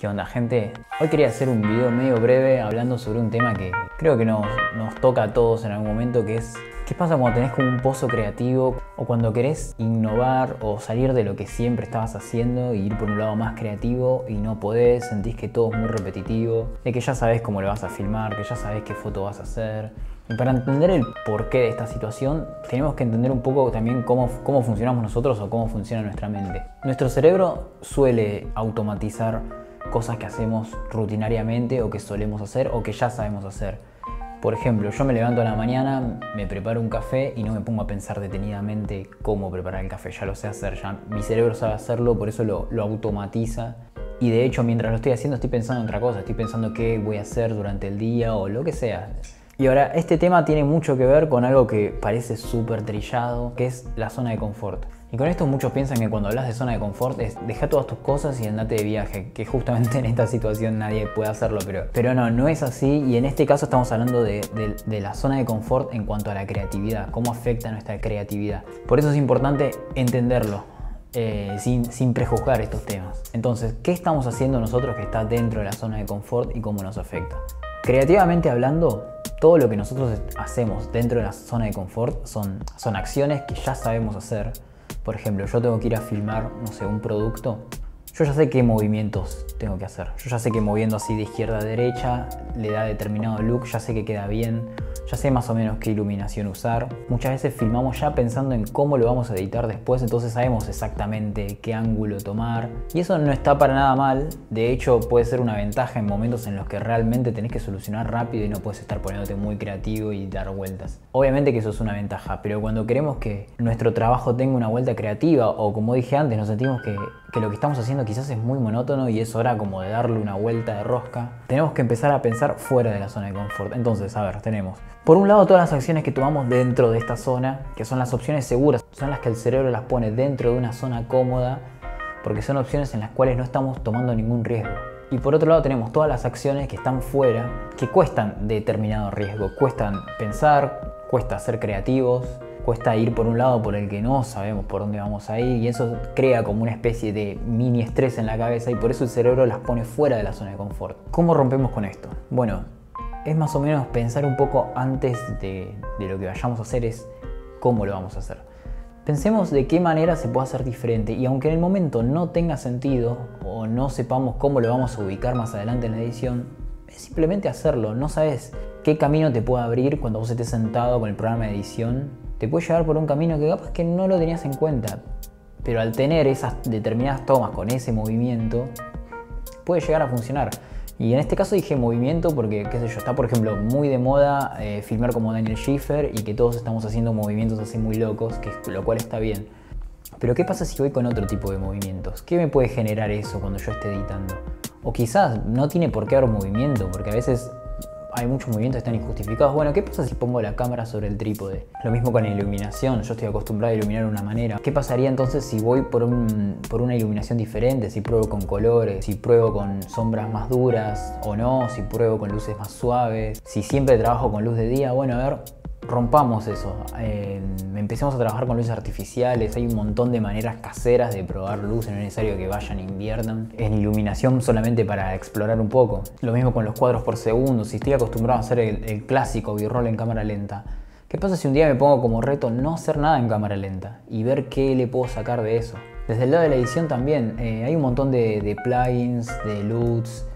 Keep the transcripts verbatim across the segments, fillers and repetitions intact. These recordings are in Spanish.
¿Qué onda, gente? Hoy quería hacer un video medio breve hablando sobre un tema que creo que nos, nos toca a todos en algún momento, que es ¿qué pasa cuando tenés como un pozo creativo o cuando querés innovar o salir de lo que siempre estabas haciendo e ir por un lado más creativo y no podés, sentís que todo es muy repetitivo, de que ya sabés cómo lo vas a filmar, que ya sabés qué foto vas a hacer? Y para entender el porqué de esta situación, tenemos que entender un poco también cómo, cómo funcionamos nosotros o cómo funciona nuestra mente. Nuestro cerebro suele automatizar cosas que hacemos rutinariamente o que solemos hacer o que ya sabemos hacer. Por ejemplo, yo me levanto a la mañana, me preparo un café y no me pongo a pensar detenidamente cómo preparar el café. Ya lo sé hacer, ya mi cerebro sabe hacerlo, por eso lo, lo automatiza. Y de hecho, mientras lo estoy haciendo, estoy pensando en otra cosa. Estoy pensando qué voy a hacer durante el día o lo que sea. Y ahora, este tema tiene mucho que ver con algo que parece súper trillado, que es la zona de confort. Y con esto muchos piensan que cuando hablas de zona de confort es deja todas tus cosas y andate de viaje, que justamente en esta situación nadie puede hacerlo, pero, pero no, no es así. Y en este caso estamos hablando de, de, de la zona de confort en cuanto a la creatividad, cómo afecta nuestra creatividad. Por eso es importante entenderlo, eh, sin, sin prejuzgar estos temas. Entonces, ¿qué estamos haciendo nosotros que está dentro de la zona de confort y cómo nos afecta? Creativamente hablando, todo lo que nosotros hacemos dentro de la zona de confort son, son acciones que ya sabemos hacer. Por ejemplo, yo tengo que ir a filmar, no sé, un producto. Yo ya sé qué movimientos tengo que hacer. Yo ya sé que moviendo así de izquierda a derecha le da determinado look, ya sé que queda bien, ya sé más o menos qué iluminación usar. Muchas veces filmamos ya pensando en cómo lo vamos a editar después, entonces sabemos exactamente qué ángulo tomar. Y eso no está para nada mal, de hecho puede ser una ventaja en momentos en los que realmente tenés que solucionar rápido y no puedes estar poniéndote muy creativo y dar vueltas. Obviamente que eso es una ventaja, pero cuando queremos que nuestro trabajo tenga una vuelta creativa o, como dije antes, nos sentimos que, que lo que estamos haciendo quizás es muy monótono y es hora como de darle una vuelta de rosca, tenemos que empezar a pensar fuera de la zona de confort. Entonces, a ver, tenemos por un lado todas las acciones que tomamos dentro de esta zona, que son las opciones seguras, son las que el cerebro las pone dentro de una zona cómoda, porque son opciones en las cuales no estamos tomando ningún riesgo. Y por otro lado tenemos todas las acciones que están fuera, que cuestan determinado riesgo, cuestan pensar, cuesta ser creativos, cuesta ir por un lado por el que no sabemos por dónde vamos a ir, y eso crea como una especie de mini estrés en la cabeza y por eso el cerebro las pone fuera de la zona de confort. ¿Cómo rompemos con esto? Bueno, es más o menos pensar un poco antes de, de lo que vayamos a hacer, es cómo lo vamos a hacer. Pensemos de qué manera se puede hacer diferente, y aunque en el momento no tenga sentido o no sepamos cómo lo vamos a ubicar más adelante en la edición, es simplemente hacerlo. No sabes qué camino te puede abrir cuando vos estés sentado con el programa de edición. Te puede llevar por un camino que capaz que no lo tenías en cuenta, pero al tener esas determinadas tomas con ese movimiento, puede llegar a funcionar. Y en este caso dije movimiento porque, qué sé yo, está por ejemplo muy de moda eh, filmar como Daniel Schiffer y que todos estamos haciendo movimientos así muy locos, que, lo cual está bien. Pero ¿qué pasa si voy con otro tipo de movimientos? ¿Qué me puede generar eso cuando yo esté editando? O quizás no tiene por qué haber movimiento, porque a veces hay muchos movimientos que están injustificados. Bueno, ¿qué pasa si pongo la cámara sobre el trípode? Lo mismo con la iluminación. Yo estoy acostumbrado a iluminar de una manera. ¿Qué pasaría entonces si voy por, un, por una iluminación diferente? Si pruebo con colores, si pruebo con sombras más duras o no, si pruebo con luces más suaves, si siempre trabajo con luz de día. Bueno, a ver, rompamos eso. Eh, empecemos a trabajar con luces artificiales. Hay un montón de maneras caseras de probar luz, no es necesario que vayan e inviertan en iluminación solamente para explorar un poco. Lo mismo con los cuadros por segundo. Si estoy acostumbrado a hacer el, el clásico b-roll en cámara lenta, ¿qué pasa si un día me pongo como reto no hacer nada en cámara lenta y ver qué le puedo sacar de eso? Desde el lado de la edición también eh, hay un montón de, de plugins, de LUTs,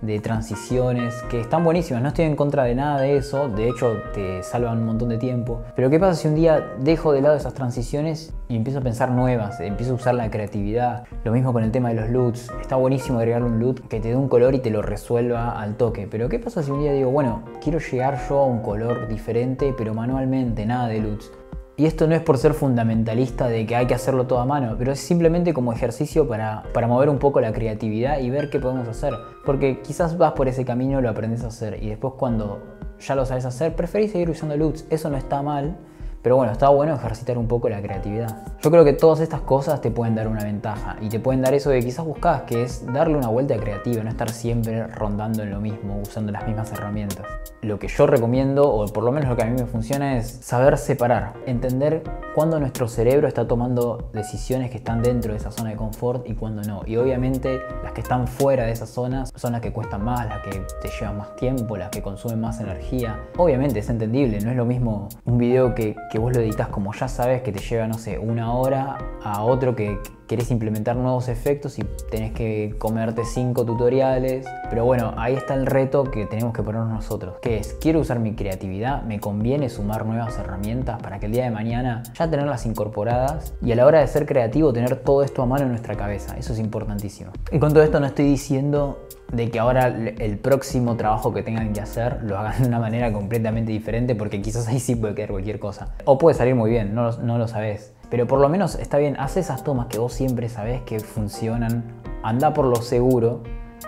de transiciones, que están buenísimas. No estoy en contra de nada de eso, de hecho te salvan un montón de tiempo, pero ¿qué pasa si un día dejo de lado esas transiciones y empiezo a pensar nuevas, empiezo a usar la creatividad? Lo mismo con el tema de los LUTs. Está buenísimo agregarle un LUT que te dé un color y te lo resuelva al toque, pero ¿qué pasa si un día digo, bueno, quiero llegar yo a un color diferente, pero manualmente, nada de LUTs? Y esto no es por ser fundamentalista de que hay que hacerlo todo a mano, pero es simplemente como ejercicio para, para mover un poco la creatividad y ver qué podemos hacer. Porque quizás vas por ese camino, lo aprendes a hacer y después cuando ya lo sabes hacer, preferís seguir usando LUTs. Eso no está mal, Pero bueno, está bueno ejercitar un poco la creatividad. Yo creo que todas estas cosas te pueden dar una ventaja y te pueden dar eso que quizás buscabas, que es darle una vuelta creativa, no estar siempre rondando en lo mismo, usando las mismas herramientas. Lo que yo recomiendo, o por lo menos lo que a mí me funciona, es saber separar, entender cuándo nuestro cerebro está tomando decisiones que están dentro de esa zona de confort y cuándo no. Y obviamente las que están fuera de esas zonas son las que cuestan más, las que te llevan más tiempo, las que consumen más energía. Obviamente es entendible, no es lo mismo un video que... que vos lo editas como ya sabes que te lleva, no sé, una hora, a otro que querés implementar nuevos efectos y tenés que comerte cinco tutoriales. Pero bueno, ahí está el reto que tenemos que ponernos nosotros, que es, quiero usar mi creatividad, me conviene sumar nuevas herramientas para que el día de mañana ya tenerlas incorporadas y a la hora de ser creativo tener todo esto a mano en nuestra cabeza. Eso es importantísimo. Y con todo esto no estoy diciendo de que ahora el próximo trabajo que tengan que hacer lo hagan de una manera completamente diferente, porque quizás ahí sí puede quedar cualquier cosa. O puede salir muy bien, no, no lo sabés. Pero por lo menos está bien, haz esas tomas que vos siempre sabés que funcionan. Anda por lo seguro,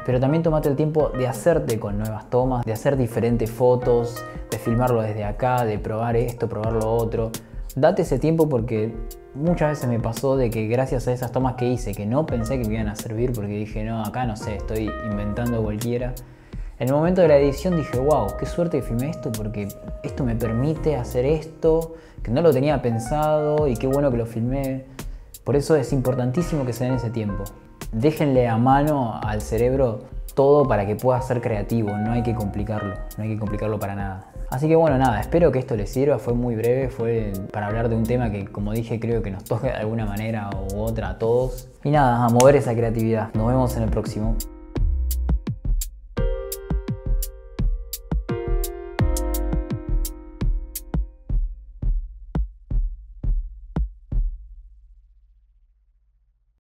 pero también tomate el tiempo de hacerte con nuevas tomas, de hacer diferentes fotos, de filmarlo desde acá, de probar esto, probar lo otro. Date ese tiempo porque muchas veces me pasó de que gracias a esas tomas que hice, que no pensé que me iban a servir porque dije, no, acá no sé, estoy inventando cualquiera. En el momento de la edición dije, wow, qué suerte que filmé esto porque esto me permite hacer esto, que no lo tenía pensado y qué bueno que lo filmé. Por eso es importantísimo que se den ese tiempo. Déjenle a mano al cerebro todo para que pueda ser creativo, no hay que complicarlo, no hay que complicarlo para nada. Así que bueno, nada, espero que esto les sirva, fue muy breve, fue para hablar de un tema que, como dije, creo que nos toca de alguna manera u otra a todos. Y nada, a mover esa creatividad. Nos vemos en el próximo.